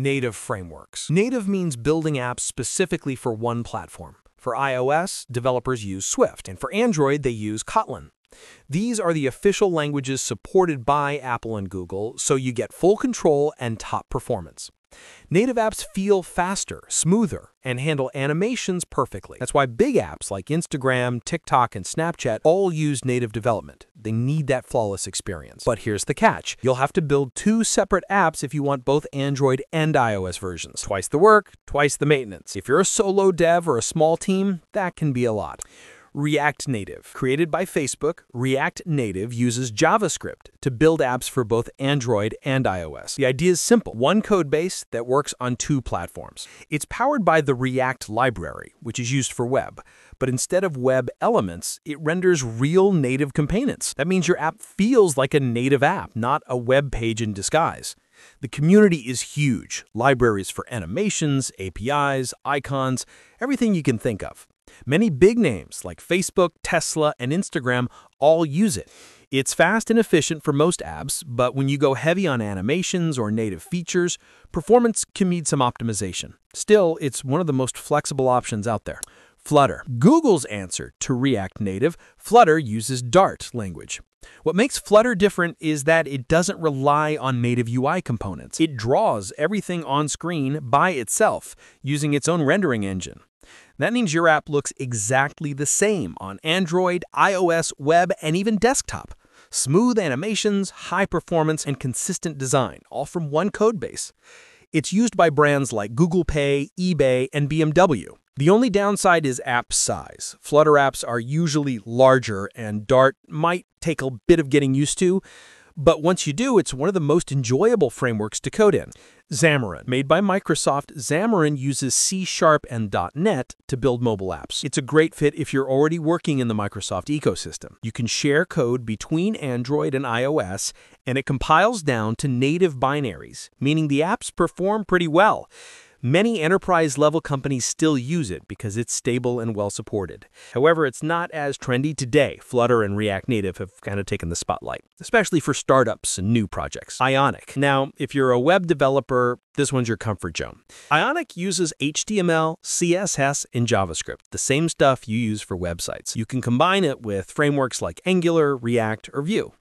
Native frameworks. Native means building apps specifically for one platform. For iOS, developers use Swift, and for Android, they use Kotlin. These are the official languages supported by Apple and Google, so you get full control and top performance. Native apps feel faster, smoother, and handle animations perfectly. That's why big apps like Instagram, TikTok, and Snapchat all use native development. They need that flawless experience. But here's the catch. You'll have to build two separate apps if you want both Android and iOS versions. Twice the work, twice the maintenance. If you're a solo dev or a small team, that can be a lot. React Native. Created by Facebook, React Native uses JavaScript to build apps for both Android and iOS. The idea is simple. One code base that works on two platforms. It's powered by the React library, which is used for web. But instead of web elements, it renders real native components. That means your app feels like a native app, not a web page in disguise. The community is huge. Libraries for animations, APIs, icons, everything you can think of. Many big names like Facebook, Tesla, and Instagram all use it. It's fast and efficient for most apps, but when you go heavy on animations or native features, performance can need some optimization. Still, it's one of the most flexible options out there. Flutter. Google's answer to React Native, Flutter uses Dart language. What makes Flutter different is that it doesn't rely on native UI components. It draws everything on screen by itself, using its own rendering engine. That means your app looks exactly the same on Android, iOS, web, and even desktop. Smooth animations, high performance, and consistent design, all from one code base. It's used by brands like Google Pay, eBay, and BMW. The only downside is app size. Flutter apps are usually larger, and Dart might take a bit of getting used to. But once you do, it's one of the most enjoyable frameworks to code in. Xamarin. Made by Microsoft, Xamarin uses C# and .NET to build mobile apps. It's a great fit if you're already working in the Microsoft ecosystem. You can share code between Android and iOS, and it compiles down to native binaries, meaning the apps perform pretty well. Many enterprise-level companies still use it because it's stable and well-supported. However, it's not as trendy today. Flutter and React Native have kind of taken the spotlight, especially for startups and new projects. Ionic. Now, if you're a web developer, this one's your comfort zone. Ionic uses HTML, CSS, and JavaScript, the same stuff you use for websites. You can combine it with frameworks like Angular, React, or Vue.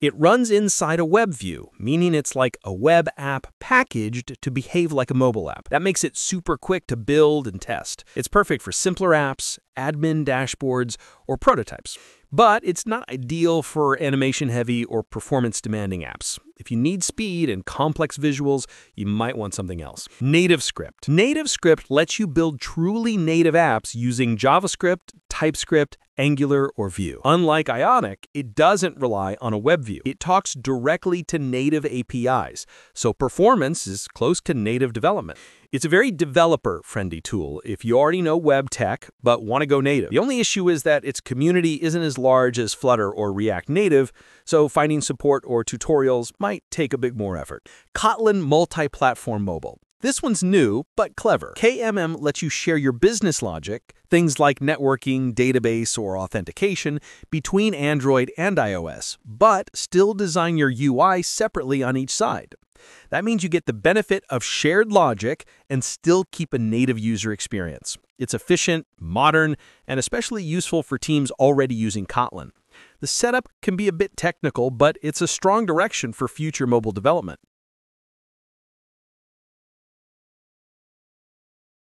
It runs inside a web view, meaning it's like a web app packaged to behave like a mobile app. That makes it super quick to build and test. It's perfect for simpler apps, admin dashboards, or prototypes. But it's not ideal for animation-heavy or performance-demanding apps. If you need speed and complex visuals, you might want something else. NativeScript. NativeScript lets you build truly native apps using JavaScript, TypeScript, Angular, or Vue. Unlike Ionic, it doesn't rely on a web view. It talks directly to native APIs, so performance is close to native development. It's a very developer-friendly tool if you already know web tech but want to go native. The only issue is that its community isn't as large as Flutter or React Native, so finding support or tutorials might take a bit more effort. Kotlin Multiplatform Mobile. This one's new, but clever. KMM lets you share your business logic, things like networking, database, or authentication, between Android and iOS, but still design your UI separately on each side. That means you get the benefit of shared logic and still keep a native user experience. It's efficient, modern, and especially useful for teams already using Kotlin. The setup can be a bit technical, but it's a strong direction for future mobile development.